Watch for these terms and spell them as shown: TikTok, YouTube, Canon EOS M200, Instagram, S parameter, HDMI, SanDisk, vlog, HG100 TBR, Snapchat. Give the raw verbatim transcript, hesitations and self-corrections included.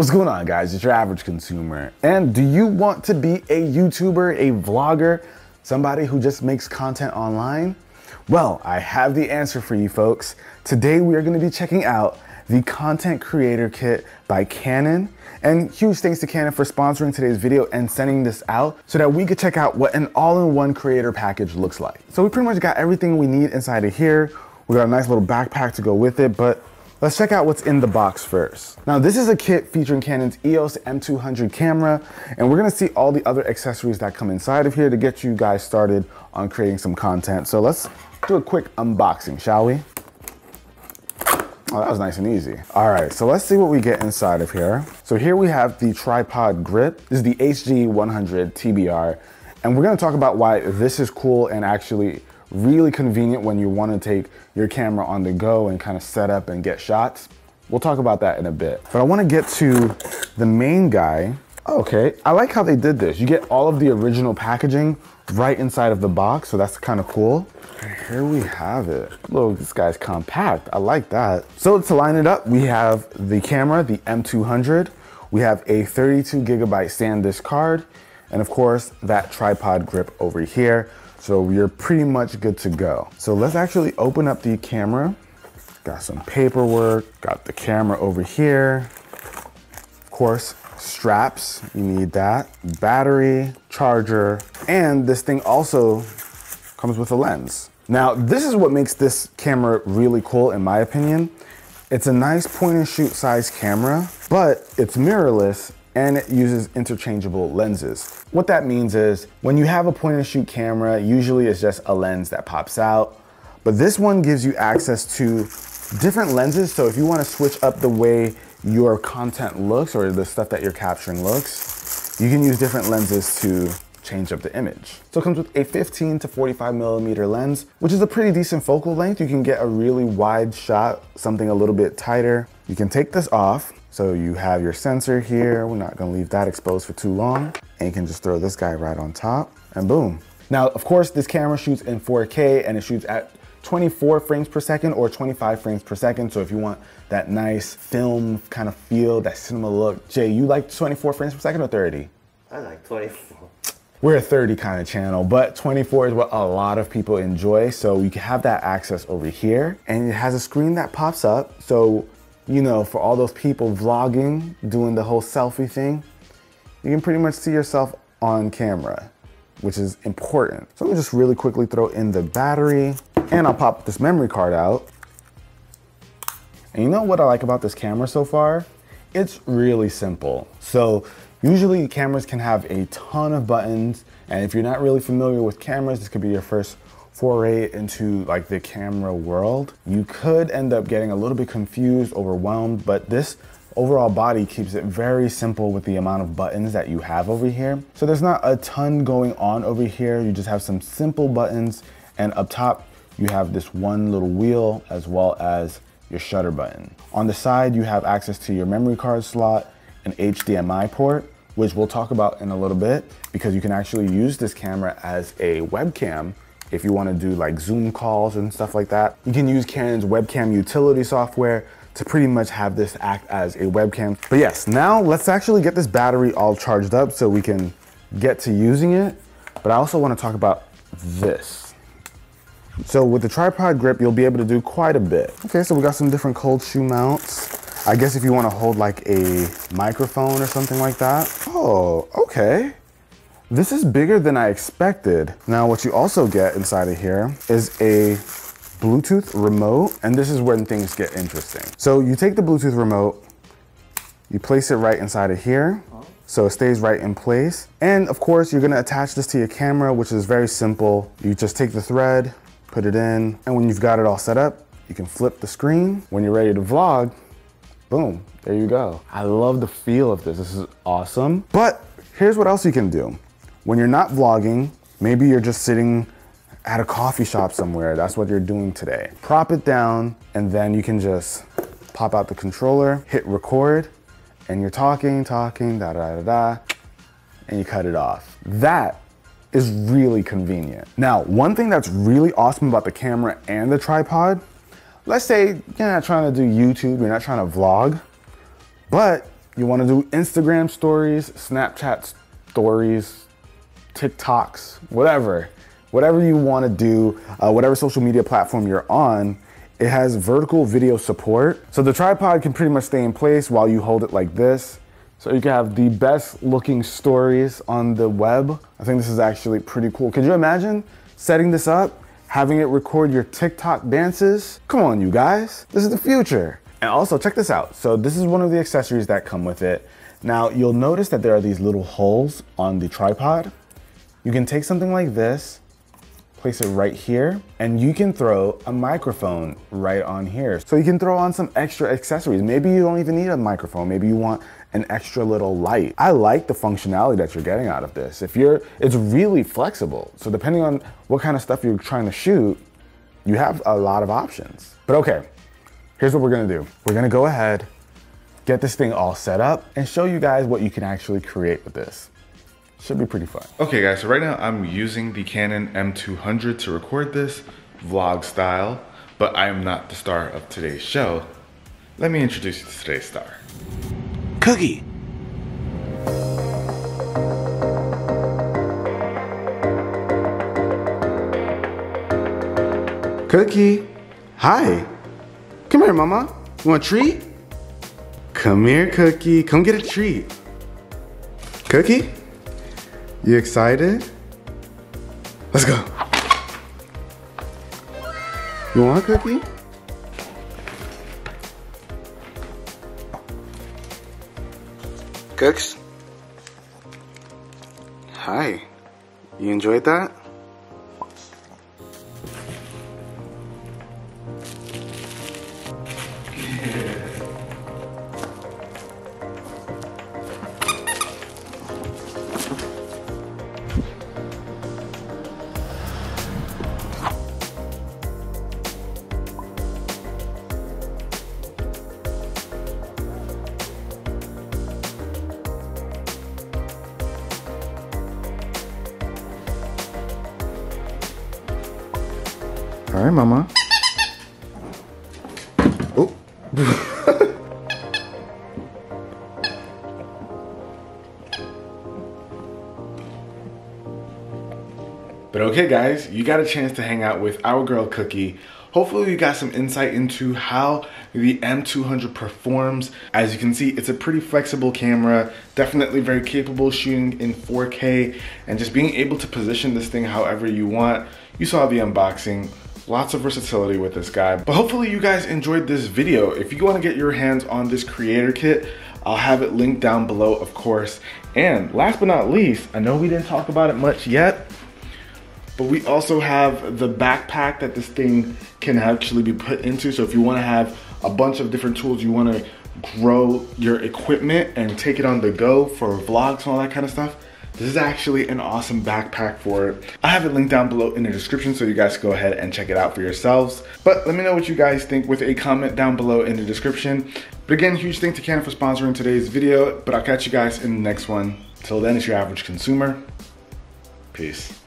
What's going on, guys? It's your average consumer. And do you want to be a YouTuber, a vlogger, somebody who just makes content online? Well, I have the answer for you folks. Today we are going to be checking out the Content Creator Kit by Canon. And huge thanks to Canon for sponsoring today's video and sending this out so that we could check out what an all-in-one creator package looks like. So we pretty much got everything we need inside of here. We got a nice little backpack to go with it, but let's check out what's in the box first. Now, this is a kit featuring Canon's E O S M two hundred camera, and we're gonna see all the other accessories that come inside of here to get you guys started on creating some content. So let's do a quick unboxing, shall we? Oh, that was nice and easy. All right, so let's see what we get inside of here. So here we have the tripod grip. This is the H G one hundred T B R. And we're gonna talk about why this is cool and actually really convenient when you wanna take your camera on the go and kind of set up and get shots. We'll talk about that in a bit. But I wanna get to the main guy. Okay, I like how they did this. You get all of the original packaging right inside of the box, so that's kind of cool. Here we have it. Look, this guy's compact. I like that. So to line it up, we have the camera, the M two hundred. We have a thirty-two gigabyte SanDisk card. And of course, that tripod grip over here. So you're pretty much good to go. So let's actually open up the camera. Got some paperwork, got the camera over here. Of course, straps, you need that. Battery, charger, and this thing also comes with a lens. Now, this is what makes this camera really cool, in my opinion. It's a nice point and shoot size camera, but it's mirrorless and it uses interchangeable lenses. What that means is when you have a point and shoot camera, usually it's just a lens that pops out, but this one gives you access to different lenses. So if you want to switch up the way your content looks or the stuff that you're capturing looks, you can use different lenses to change up the image. So it comes with a fifteen to forty-five millimeter lens, which is a pretty decent focal length. You can get a really wide shot, something a little bit tighter. You can take this off. So you have your sensor here. We're not gonna leave that exposed for too long. And you can just throw this guy right on top and boom. Now, of course, this camera shoots in four K and it shoots at twenty-four frames per second or twenty-five frames per second. So if you want that nice film kind of feel, that cinema look. Jay, you like twenty-four frames per second or thirty? I like twenty-four. We're a thirty kind of channel, but twenty-four is what a lot of people enjoy. So you can have that access over here, and it has a screen that pops up. So, you know, for all those people vlogging, doing the whole selfie thing, you can pretty much see yourself on camera, which is important. So let me just really quickly throw in the battery, and I'll pop this memory card out. And you know what I like about this camera so far? It's really simple. So usually cameras can have a ton of buttons, and if you're not really familiar with cameras, this could be your first foray into like the camera world. You could end up getting a little bit confused, overwhelmed, but this overall body keeps it very simple with the amount of buttons that you have over here. So there's not a ton going on over here. You just have some simple buttons, and up top, you have this one little wheel as well as your shutter button. On the side, you have access to your memory card slot, an H D M I port, which we'll talk about in a little bit, because you can actually use this camera as a webcam if you want to do like Zoom calls and stuff like that. You can use Canon's webcam utility software to pretty much have this act as a webcam. But yes, now let's actually get this battery all charged up so we can get to using it. But I also want to talk about this. So with the tripod grip, you'll be able to do quite a bit. Okay, so we got some different cold shoe mounts. I guess if you want to hold like a microphone or something like that. Oh, okay. This is bigger than I expected. Now, what you also get inside of here is a Bluetooth remote, and this is when things get interesting. So you take the Bluetooth remote, you place it right inside of here, so it stays right in place. And of course, you're gonna attach this to your camera, which is very simple. You just take the thread, put it in, and when you've got it all set up, you can flip the screen. When you're ready to vlog, boom, there you go. I love the feel of this. This is awesome. But here's what else you can do. When you're not vlogging, maybe you're just sitting at a coffee shop somewhere. That's what you're doing today. Prop it down, and then you can just pop out the controller, hit record, and you're talking, talking, da da da da, and you cut it off. That is really convenient. Now, one thing that's really awesome about the camera and the tripod, let's say you're not trying to do YouTube, you're not trying to vlog, but You want to do Instagram stories, Snapchat stories, TikToks, whatever. Whatever you want to do, uh, whatever social media platform you're on, it has vertical video support. So the tripod can pretty much stay in place while you hold it like this. So you can have the best looking stories on the web. I think this is actually pretty cool. Could you imagine setting this up, having it record your TikTok dances? Come on, you guys, this is the future. And also check this out. So this is one of the accessories that come with it. Now you'll notice that there are these little holes on the tripod. You can take something like this, place it right here, and you can throw a microphone right on here. So you can throw on some extra accessories. Maybe you don't even need a microphone. Maybe you want an extra little light. I like the functionality that you're getting out of this. If you're, it's really flexible. So depending on what kind of stuff you're trying to shoot, you have a lot of options. But okay, here's what we're gonna do. We're gonna go ahead, get this thing all set up, and show you guys what you can actually create with this. Should be pretty fun. Okay guys, so right now I'm using the Canon M two hundred to record this vlog style, but I am not the star of today's show. Let me introduce you to today's star. Cookie. Cookie, hi. Come here, mama. You want a treat? Come here, Cookie. Come get a treat. Cookie? You excited? Let's go. You want a cookie? Cooks? Hi. You enjoyed that? All right, mama. Oh. But okay, guys, you got a chance to hang out with our girl Cookie. Hopefully you got some insight into how the M two hundred performs. As you can see, it's a pretty flexible camera, definitely very capable, shooting in four K, and just being able to position this thing however you want. You saw the unboxing. Lots of versatility with this guy. But hopefully you guys enjoyed this video. If you want to get your hands on this creator kit, I'll have it linked down below, of course. And last but not least, I know we didn't talk about it much yet, but we also have the backpack that this thing can actually be put into. So if you want to have a bunch of different tools, you want to grow your equipment and take it on the go for vlogs and all that kind of stuff, this is actually an awesome backpack for it. I have it linked down below in the description so you guys can go ahead and check it out for yourselves. But let me know what you guys think with a comment down below in the description. But again, huge thanks to Canon for sponsoring today's video, but I'll catch you guys in the next one. Till then, it's your average consumer. Peace.